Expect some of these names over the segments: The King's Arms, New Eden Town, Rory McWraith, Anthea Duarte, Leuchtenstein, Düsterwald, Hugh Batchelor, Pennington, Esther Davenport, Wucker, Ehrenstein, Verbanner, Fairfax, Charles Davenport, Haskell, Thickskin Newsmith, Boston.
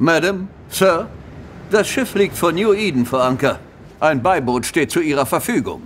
Madam, Sir, das Schiff liegt vor New Eden vor Anker. Ein Beiboot steht zu Ihrer Verfügung.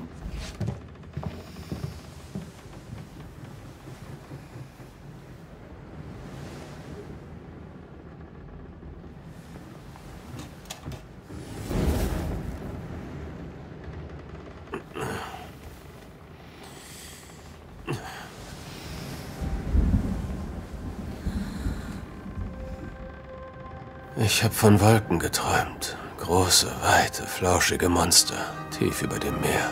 Ich habe von Wolken geträumt. Große, weite, flauschige Monster, tief über dem Meer.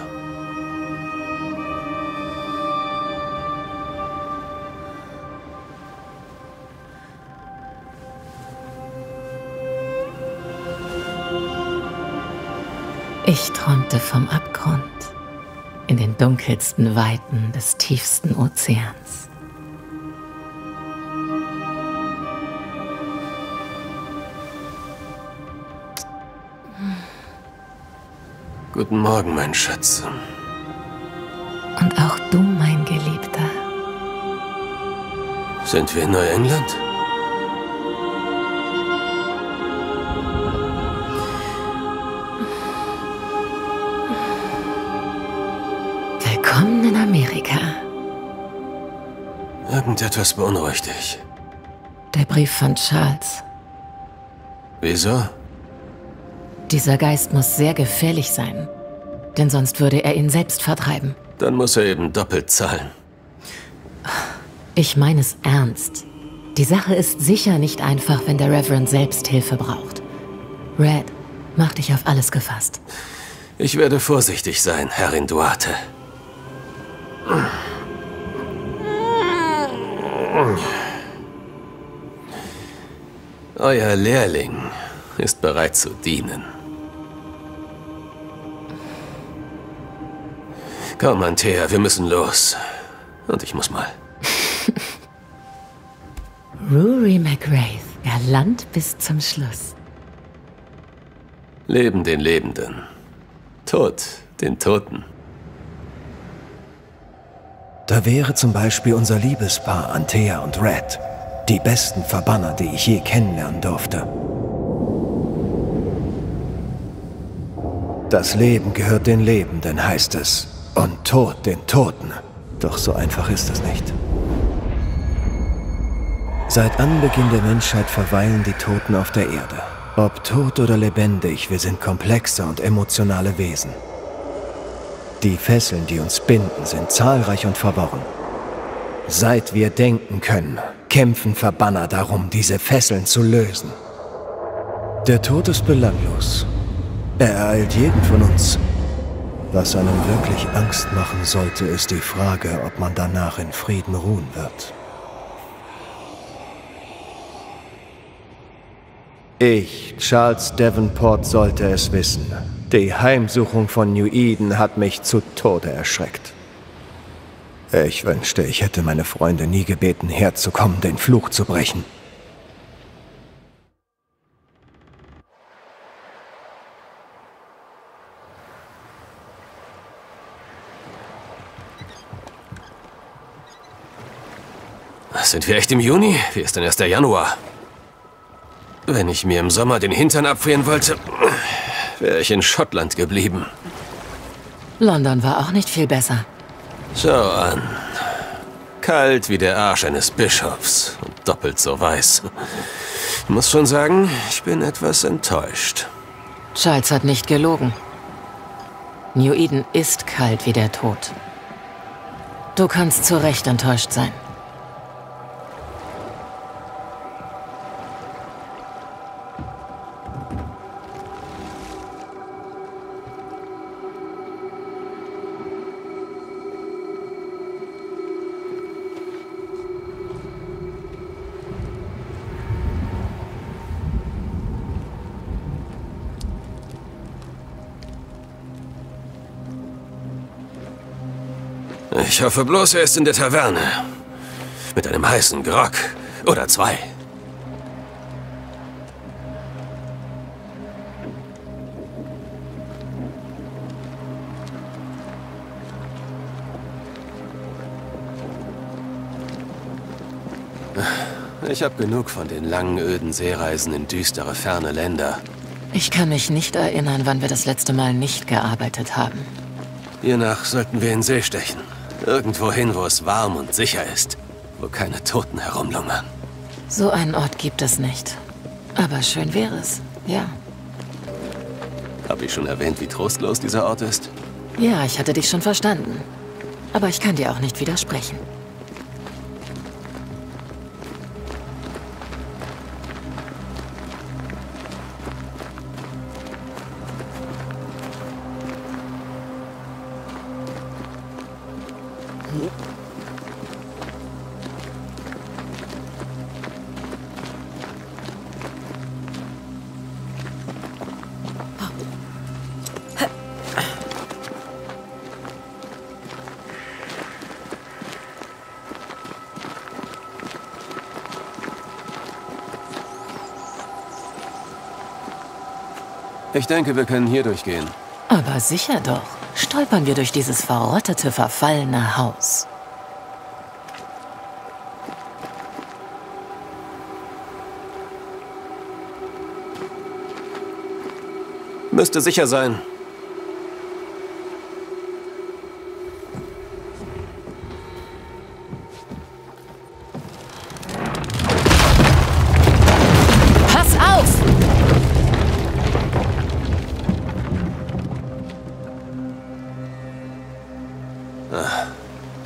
Ich träumte vom Abgrund, in den dunkelsten Weiten des tiefsten Ozeans. Guten Morgen, mein Schatz. Und auch du, mein Geliebter. Sind wir in Neuengland? Willkommen in Amerika. Irgendetwas beunruhigt dich. Der Brief von Charles. Wieso? Dieser Geist muss sehr gefährlich sein, denn sonst würde er ihn selbst vertreiben. Dann muss er eben doppelt zahlen. Ich meine es ernst. Die Sache ist sicher nicht einfach, wenn der Reverend selbst Hilfe braucht. Red, mach dich auf alles gefasst. Ich werde vorsichtig sein, Herrin Duarte. Euer Lehrling ist bereit zu dienen. Komm, Anthea, wir müssen los. Und ich muss mal. Rory McWraith, galant bis zum Schluss. Leben den Lebenden. Tod den Toten. Da wäre zum Beispiel unser Liebespaar Anthea und Red. Die besten Verbanner, die ich je kennenlernen durfte. Das Leben gehört den Lebenden, heißt es. Und Tod den Toten. Doch so einfach ist es nicht. Seit Anbeginn der Menschheit verweilen die Toten auf der Erde. Ob tot oder lebendig, wir sind komplexe und emotionale Wesen. Die Fesseln, die uns binden, sind zahlreich und verworren. Seit wir denken können, kämpfen Verbanner darum, diese Fesseln zu lösen. Der Tod ist belanglos. Er ereilt jeden von uns. Was einem wirklich Angst machen sollte, ist die Frage, ob man danach in Frieden ruhen wird. Ich, Charles Davenport, sollte es wissen. Die Heimsuchung von New Eden hat mich zu Tode erschreckt. Ich wünschte, ich hätte meine Freunde nie gebeten, herzukommen, den Fluch zu brechen. Sind wir echt im Juni? Wie ist denn erst der Januar? Wenn ich mir im Sommer den Hintern abfrieren wollte, wäre ich in Schottland geblieben. London war auch nicht viel besser. Schau an. Kalt wie der Arsch eines Bischofs und doppelt so weiß. Ich muss schon sagen, ich bin etwas enttäuscht. Charles hat nicht gelogen. New Eden ist kalt wie der Tod. Du kannst zu Recht enttäuscht sein. Ich hoffe bloß, er ist in der Taverne. Mit einem heißen Grog. Oder zwei. Ich habe genug von den langen, öden Seereisen in düstere, ferne Länder. Ich kann mich nicht erinnern, wann wir das letzte Mal nicht gearbeitet haben. Hiernach sollten wir in See stechen. Irgendwo hin, wo es warm und sicher ist. Wo keine Toten herumlungern. So einen Ort gibt es nicht. Aber schön wäre es, ja. Habe ich schon erwähnt, wie trostlos dieser Ort ist? Ja, ich hatte dich schon verstanden. Aber ich kann dir auch nicht widersprechen. Ich denke, wir können hier durchgehen. Aber sicher doch. Stolpern wir durch dieses verrottete, verfallene Haus. Müsste sicher sein.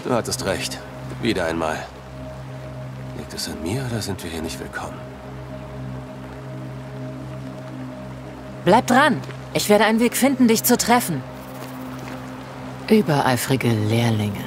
Du hattest recht. Wieder einmal. Liegt es an mir oder sind wir hier nicht willkommen? Bleib dran! Ich werde einen Weg finden, dich zu treffen. Übereifrige Lehrlinge.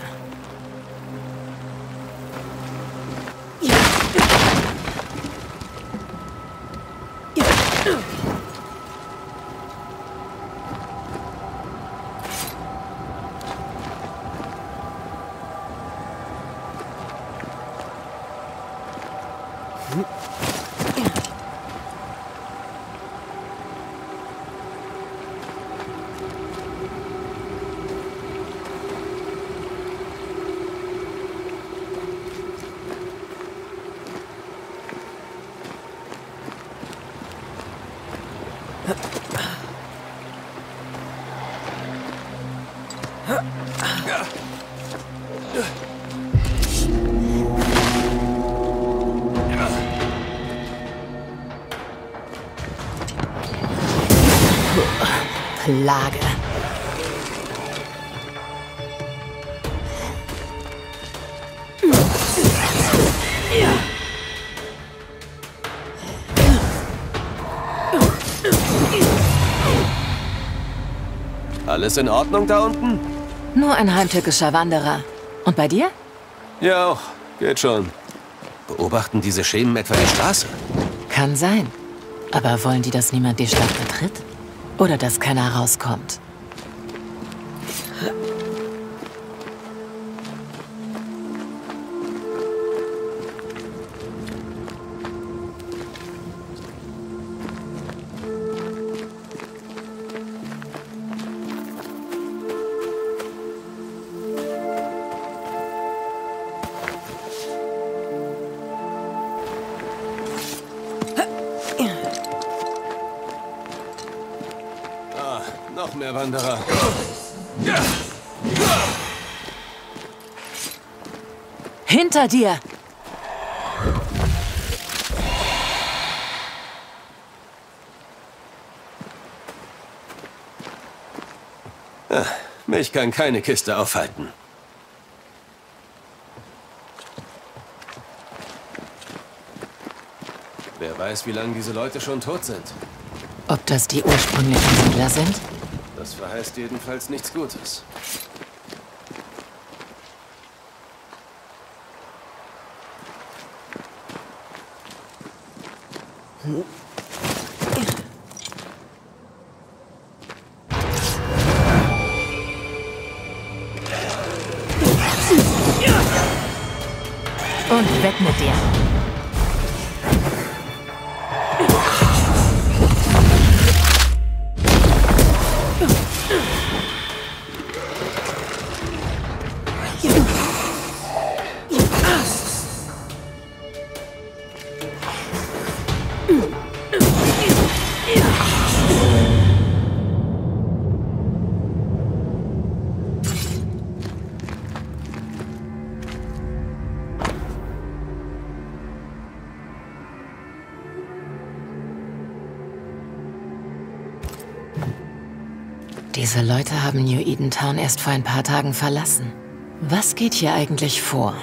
Lage. Alles in Ordnung da unten? Nur ein heimtückischer Wanderer. Und bei dir? Ja, auch. Geht schon. Beobachten diese Schemen etwa die Straße? Kann sein. Aber wollen die, dass niemand die Stadt betritt? Oder dass keiner rauskommt. Hinter dir! Ah, mich kann keine Kiste aufhalten. Wer weiß, wie lange diese Leute schon tot sind. Ob das die ursprünglichen Siedler sind? Das verheißt jedenfalls nichts Gutes. Und weg mit dir. Diese Leute haben New Eden Town erst vor ein paar Tagen verlassen. Was geht hier eigentlich vor?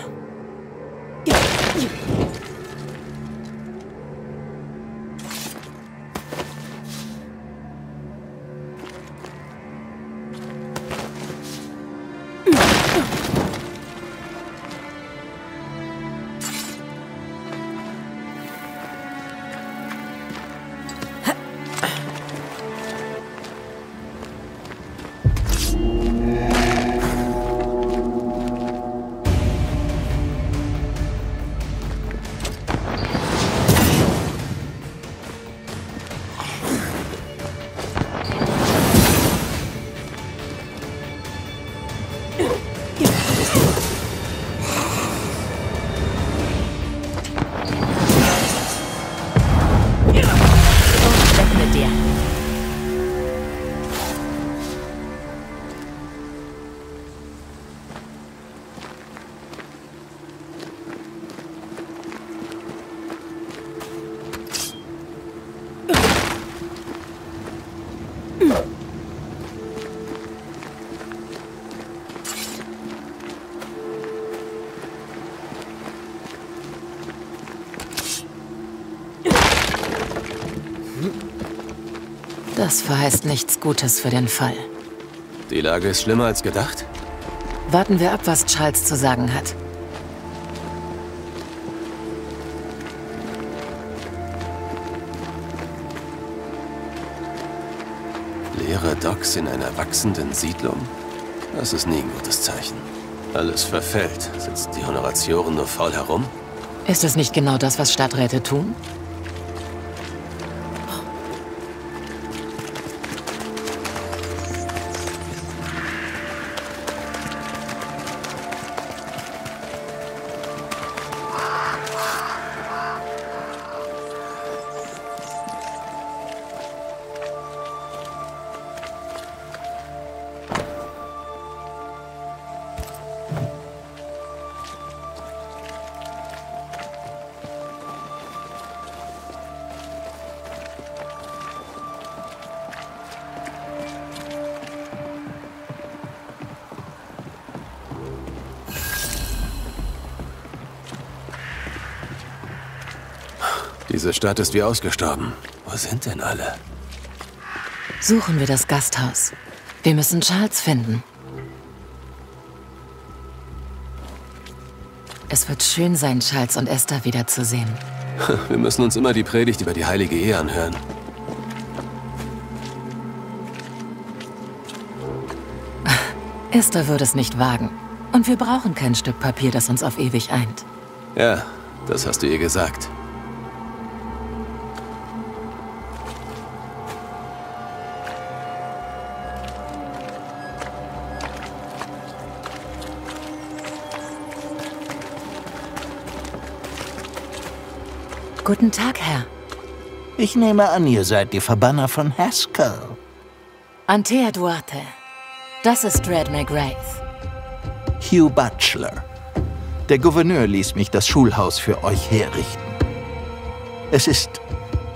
Das verheißt nichts Gutes für den Fall. Die Lage ist schlimmer als gedacht. Warten wir ab, was Charles zu sagen hat. Leere Docks in einer wachsenden Siedlung? Das ist nie ein gutes Zeichen. Alles verfällt. Sitzen die Honoratioren nur faul herum? Ist es nicht genau das, was Stadträte tun? Diese Stadt ist wie ausgestorben. Wo sind denn alle? Suchen wir das Gasthaus. Wir müssen Charles finden. Es wird schön sein, Charles und Esther wiederzusehen. Wir müssen uns immer die Predigt über die heilige Ehe anhören. Esther würde es nicht wagen. Und wir brauchen kein Stück Papier, das uns auf ewig eint. Ja, das hast du ihr gesagt. Guten Tag, Herr. Ich nehme an, ihr seid die Verbanner von Haskell. Anthea Duarte. Das ist Rory McWraith. Hugh Batchelor. Der Gouverneur ließ mich das Schulhaus für euch herrichten. Es ist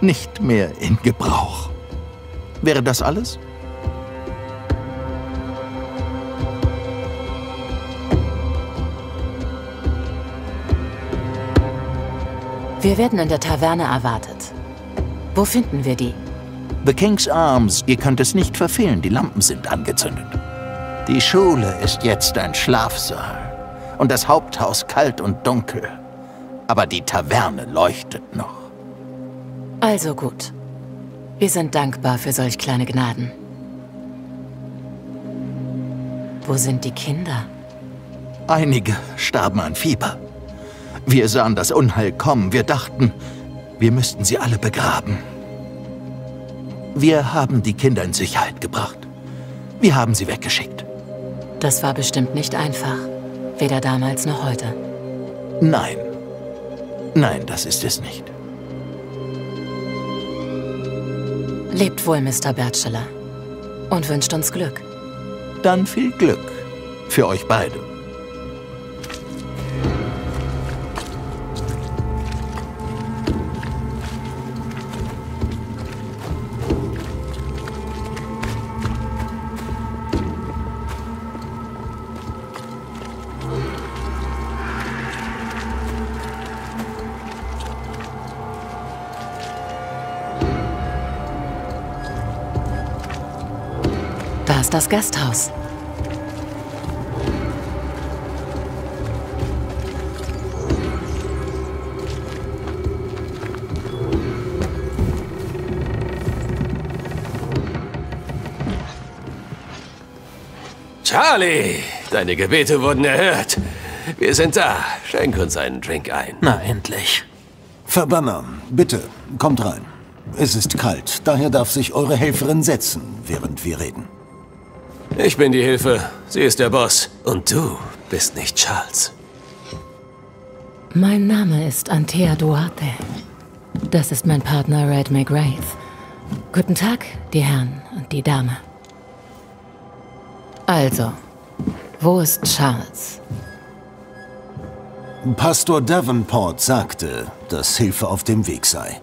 nicht mehr in Gebrauch. Wäre das alles? Wir werden in der Taverne erwartet. Wo finden wir die? The King's Arms. Ihr könnt es nicht verfehlen, die Lampen sind angezündet. Die Schule ist jetzt ein Schlafsaal und das Haupthaus kalt und dunkel. Aber die Taverne leuchtet noch. Also gut. Wir sind dankbar für solch kleine Gnaden. Wo sind die Kinder? Einige starben an Fieber. Wir sahen das Unheil kommen. Wir dachten, wir müssten sie alle begraben. Wir haben die Kinder in Sicherheit gebracht. Wir haben sie weggeschickt. Das war bestimmt nicht einfach. Weder damals noch heute. Nein. Nein, das ist es nicht. Lebt wohl, Mr. Batchelor. Und wünscht uns Glück. Dann viel Glück. Für euch beide. Da ist das Gasthaus. Charlie, deine Gebete wurden erhört. Wir sind da. Schenk uns einen Drink ein. Na, endlich. Verbanner, bitte, kommt rein. Es ist kalt, daher darf sich eure Helferin setzen, während wir reden. Ich bin die Hilfe, sie ist der Boss. Und du bist nicht Charles. Mein Name ist Anthea Duarte. Das ist mein Partner Rory McWraith. Guten Tag, die Herren und die Dame. Also, wo ist Charles? Pastor Davenport sagte, dass Hilfe auf dem Weg sei.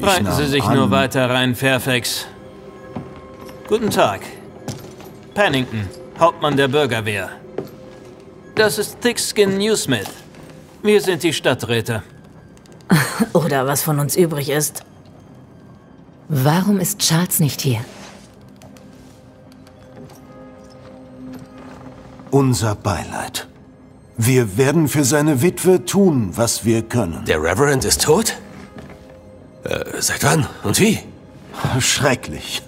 Reiten Sie sich nur weiter rein, Fairfax. Guten Tag. Pennington, Hauptmann der Bürgerwehr. Das ist Thickskin Newsmith. Wir sind die Stadträte. Oder was von uns übrig ist. Warum ist Charles nicht hier? Unser Beileid. Wir werden für seine Witwe tun, was wir können. Der Reverend ist tot? Seit wann und wie? Schrecklich.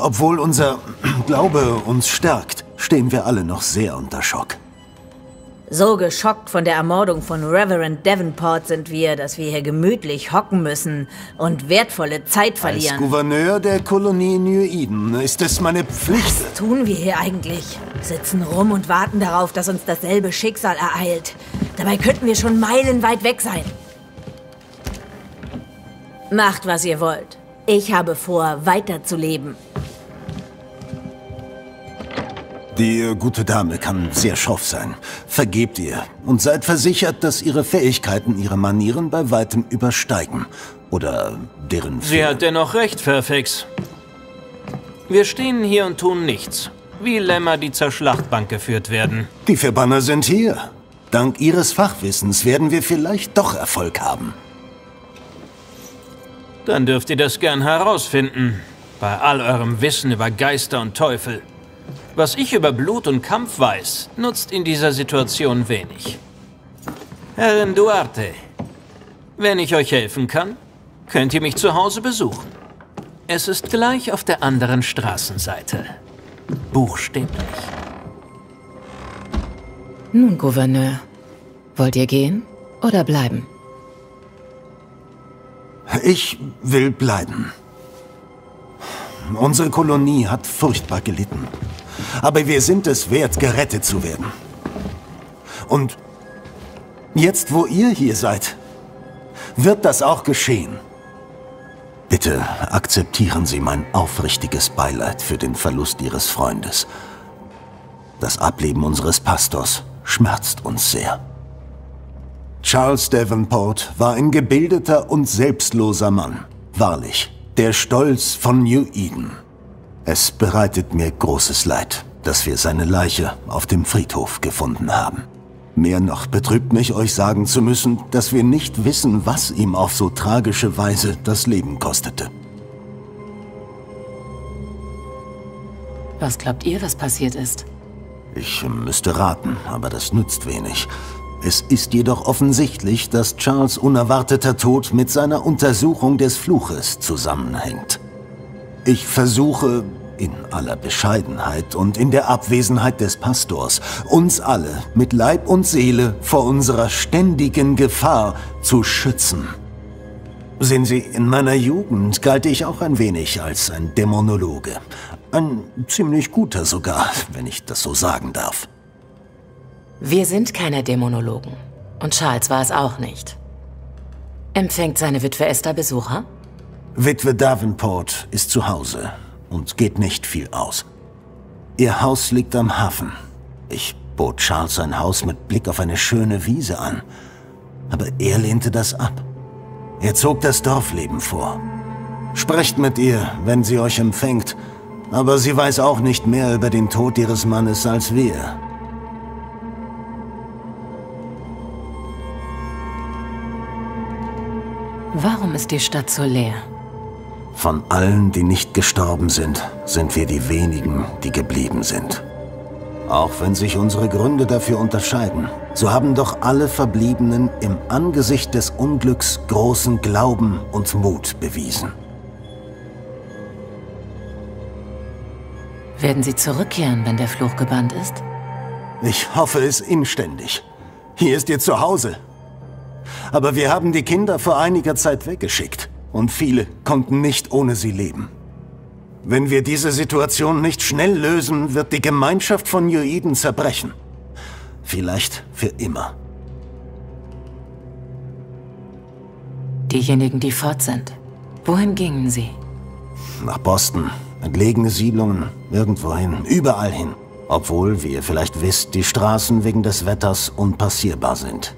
Obwohl unser Glaube uns stärkt, stehen wir alle noch sehr unter Schock. So geschockt von der Ermordung von Reverend Davenport sind wir, dass wir hier gemütlich hocken müssen und wertvolle Zeit verlieren. Als Gouverneur der Kolonie New Eden ist es meine Pflicht. Was tun wir hier eigentlich? Sitzen rum und warten darauf, dass uns dasselbe Schicksal ereilt. Dabei könnten wir schon meilenweit weg sein. Macht, was ihr wollt. Ich habe vor, weiterzuleben. Die gute Dame kann sehr schroff sein. Vergebt ihr und seid versichert, dass ihre Fähigkeiten ihre Manieren bei weitem übersteigen. Oder deren Fehler. Sie hat dennoch recht, Fairfax. Wir stehen hier und tun nichts. Wie Lämmer, die zur Schlachtbank geführt werden. Die Verbanner sind hier. Dank ihres Fachwissens werden wir vielleicht doch Erfolg haben. Dann dürft ihr das gern herausfinden. Bei all eurem Wissen über Geister und Teufel. Was ich über Blut und Kampf weiß, nutzt in dieser Situation wenig. Herrin Duarte, wenn ich euch helfen kann, könnt ihr mich zu Hause besuchen. Es ist gleich auf der anderen Straßenseite. Buchstäblich. Nun, Gouverneur, wollt ihr gehen oder bleiben? Ich will bleiben. Unsere Kolonie hat furchtbar gelitten. Aber wir sind es wert, gerettet zu werden. Und jetzt, wo ihr hier seid, wird das auch geschehen. Bitte akzeptieren Sie mein aufrichtiges Beileid für den Verlust Ihres Freundes. Das Ableben unseres Pastors schmerzt uns sehr. Charles Davenport war ein gebildeter und selbstloser Mann. Wahrlich, der Stolz von New Eden. Es bereitet mir großes Leid, dass wir seine Leiche auf dem Friedhof gefunden haben. Mehr noch betrübt mich, euch sagen zu müssen, dass wir nicht wissen, was ihm auf so tragische Weise das Leben kostete. Was glaubt ihr, was passiert ist? Ich müsste raten, aber das nützt wenig. Es ist jedoch offensichtlich, dass Charles' unerwarteter Tod mit seiner Untersuchung des Fluches zusammenhängt. Ich versuche, in aller Bescheidenheit und in der Abwesenheit des Pastors, uns alle mit Leib und Seele vor unserer ständigen Gefahr zu schützen. Sehen Sie, in meiner Jugend galt ich auch ein wenig als ein Dämonologe. Ein ziemlich guter sogar, wenn ich das so sagen darf. Wir sind keine Dämonologen. Und Charles war es auch nicht. Empfängt seine Witwe Esther Besucher? Witwe Davenport ist zu Hause und geht nicht viel aus. Ihr Haus liegt am Hafen. Ich bot Charles sein Haus mit Blick auf eine schöne Wiese an. Aber er lehnte das ab. Er zog das Dorfleben vor. Sprecht mit ihr, wenn sie euch empfängt. Aber sie weiß auch nicht mehr über den Tod ihres Mannes als wir. Warum ist die Stadt so leer? Von allen, die nicht gestorben sind, sind wir die wenigen, die geblieben sind. Auch wenn sich unsere Gründe dafür unterscheiden, so haben doch alle Verbliebenen im Angesicht des Unglücks großen Glauben und Mut bewiesen. Werden Sie zurückkehren, wenn der Fluch gebannt ist? Ich hoffe es inständig. Hier ist Ihr Zuhause. Aber wir haben die Kinder vor einiger Zeit weggeschickt und viele konnten nicht ohne sie leben. Wenn wir diese Situation nicht schnell lösen, wird die Gemeinschaft von New Eden zerbrechen. Vielleicht für immer. Diejenigen, die fort sind, wohin gingen sie? Nach Boston, entlegene Siedlungen, irgendwohin, überall hin. Obwohl, wie ihr vielleicht wisst, die Straßen wegen des Wetters unpassierbar sind.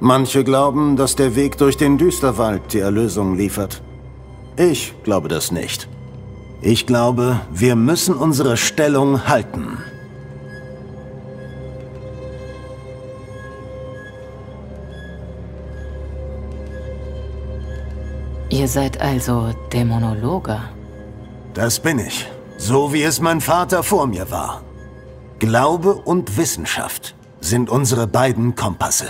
Manche glauben, dass der Weg durch den Düsterwald die Erlösung liefert. Ich glaube das nicht. Ich glaube, wir müssen unsere Stellung halten. Ihr seid also Dämonologe? Das bin ich, so wie es mein Vater vor mir war. Glaube und Wissenschaft sind unsere beiden Kompasse.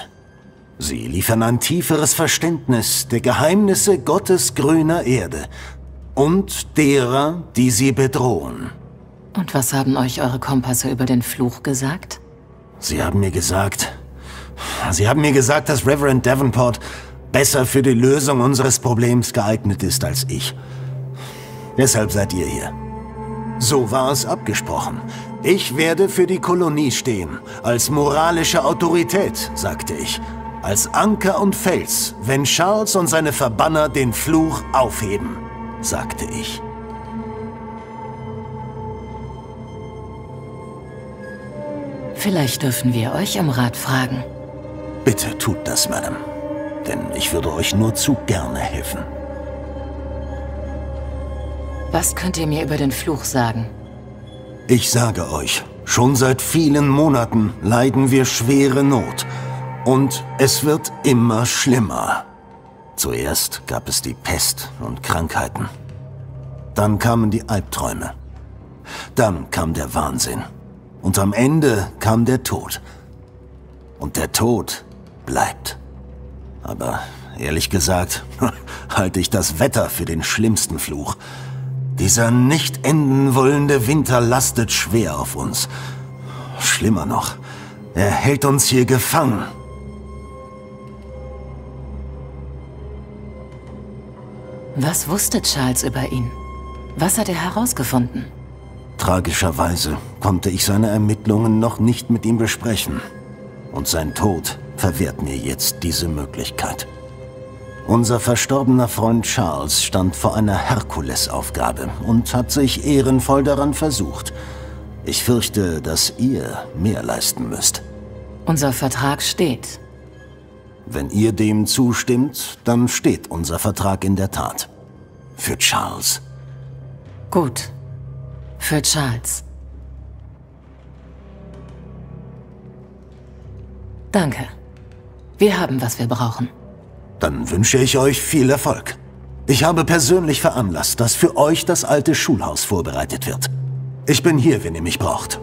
Sie liefern ein tieferes Verständnis der Geheimnisse Gottes grüner Erde und derer, die sie bedrohen. Und was haben euch eure Kompasse über den Fluch gesagt? Sie haben mir gesagt, dass Reverend Davenport besser für die Lösung unseres Problems geeignet ist als ich. Deshalb seid ihr hier. So war es abgesprochen. Ich werde für die Kolonie stehen, als moralische Autorität, sagte ich. Als Anker und Fels, wenn Charles und seine Verbanner den Fluch aufheben, sagte ich. Vielleicht dürfen wir euch um Rat fragen. Bitte tut das, Madame. Denn ich würde euch nur zu gerne helfen. Was könnt ihr mir über den Fluch sagen? Ich sage euch, schon seit vielen Monaten leiden wir schwere Not. Und es wird immer schlimmer. Zuerst gab es die Pest und Krankheiten. Dann kamen die Albträume. Dann kam der Wahnsinn. Und am Ende kam der Tod. Und der Tod bleibt. Aber ehrlich gesagt, halte ich das Wetter für den schlimmsten Fluch. Dieser nicht enden wollende Winter lastet schwer auf uns. Schlimmer noch, er hält uns hier gefangen. Was wusste Charles über ihn? Was hat er herausgefunden? Tragischerweise konnte ich seine Ermittlungen noch nicht mit ihm besprechen. Und sein Tod verwehrt mir jetzt diese Möglichkeit. Unser verstorbener Freund Charles stand vor einer Herkulesaufgabe und hat sich ehrenvoll daran versucht. Ich fürchte, dass ihr mehr leisten müsst. Unser Vertrag steht. Wenn ihr dem zustimmt, dann steht unser Vertrag in der Tat. Für Charles. Gut. Für Charles. Danke. Wir haben, was wir brauchen. Dann wünsche ich euch viel Erfolg. Ich habe persönlich veranlasst, dass für euch das alte Schulhaus vorbereitet wird. Ich bin hier, wenn ihr mich braucht.